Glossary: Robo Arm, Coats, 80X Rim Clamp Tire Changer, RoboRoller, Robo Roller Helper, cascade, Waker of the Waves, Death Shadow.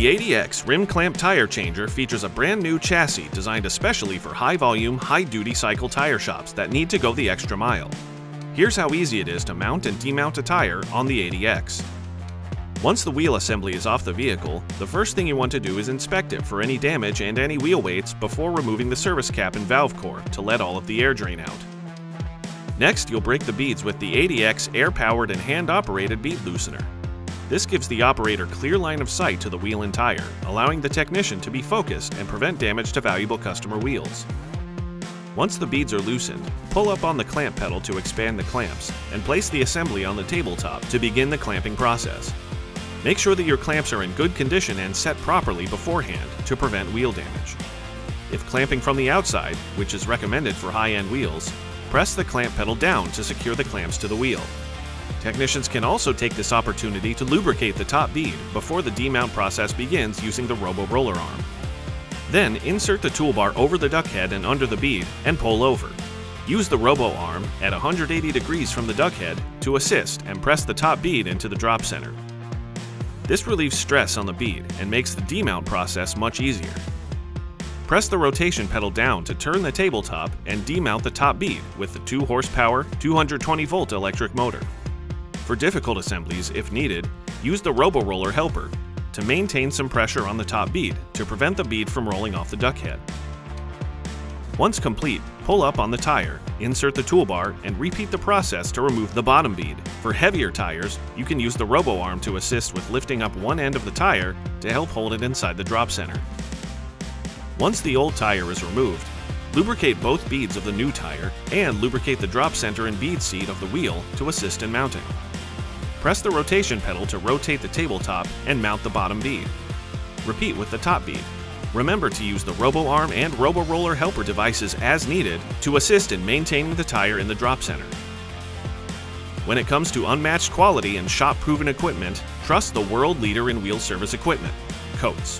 The 80X Rim Clamp Tire Changer features a brand new chassis designed especially for high-volume, high-duty cycle tire shops that need to go the extra mile. Here's how easy it is to mount and demount a tire on the 80X. Once the wheel assembly is off the vehicle, the first thing you want to do is inspect it for any damage and any wheel weights before removing the service cap and valve core to let all of the air drain out. Next, you'll break the beads with the 80X air-powered and hand-operated bead loosener. This gives the operator clear line of sight to the wheel and tire, allowing the technician to be focused and prevent damage to valuable customer wheels. Once the beads are loosened, pull up on the clamp pedal to expand the clamps, and place the assembly on the tabletop to begin the clamping process. Make sure that your clamps are in good condition and set properly beforehand to prevent wheel damage. If clamping from the outside, which is recommended for high-end wheels, press the clamp pedal down to secure the clamps to the wheel. Technicians can also take this opportunity to lubricate the top bead before the demount process begins using the Robo Roller arm. Then insert the toolbar over the duck head and under the bead and pull over. Use the Robo arm at 180 degrees from the duck head to assist and press the top bead into the drop center. This relieves stress on the bead and makes the demount process much easier. Press the rotation pedal down to turn the tabletop and demount the top bead with the 2-horsepower, 220-volt electric motor. For difficult assemblies, if needed, use the Robo Roller Helper to maintain some pressure on the top bead to prevent the bead from rolling off the duck head. Once complete, pull up on the tire, insert the toolbar, and repeat the process to remove the bottom bead. For heavier tires, you can use the Robo arm to assist with lifting up one end of the tire to help hold it inside the drop center. Once the old tire is removed, lubricate both beads of the new tire and lubricate the drop center and bead seat of the wheel to assist in mounting. Press the rotation pedal to rotate the tabletop and mount the bottom bead. Repeat with the top bead. Remember to use the Robo Arm and Robo Roller Helper devices as needed to assist in maintaining the tire in the drop center. When it comes to unmatched quality and shop-proven equipment, trust the world leader in wheel service equipment, Coats.